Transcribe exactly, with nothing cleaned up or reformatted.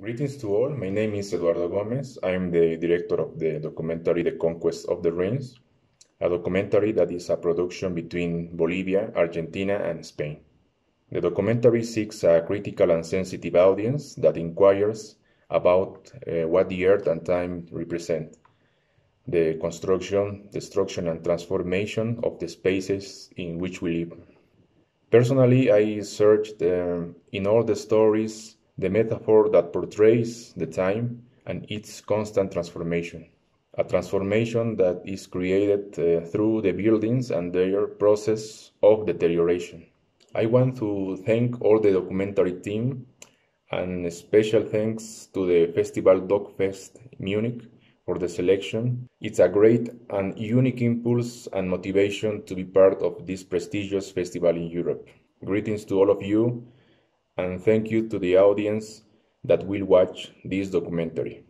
Greetings to all, my name is Eduardo Gómez. I am the director of the documentary The Conquest of the Rings, a documentary that is a production between Bolivia, Argentina and Spain. The documentary seeks a critical and sensitive audience that inquires about uh, what the earth and time represent, the construction, destruction and transformation of the spaces in which we live. Personally, I searched uh, in all the stories the metaphor that portrays the time and its constant transformation, a transformation that is created uh, through the buildings and their process of deterioration. I want to thank all the documentary team, and a special thanks to the festival D O K.fest Munich for the selection. It's a great and unique impulse and motivation to be part of this prestigious festival in Europe. Greetings to all of you, and thank you to the audience that will watch this documentary.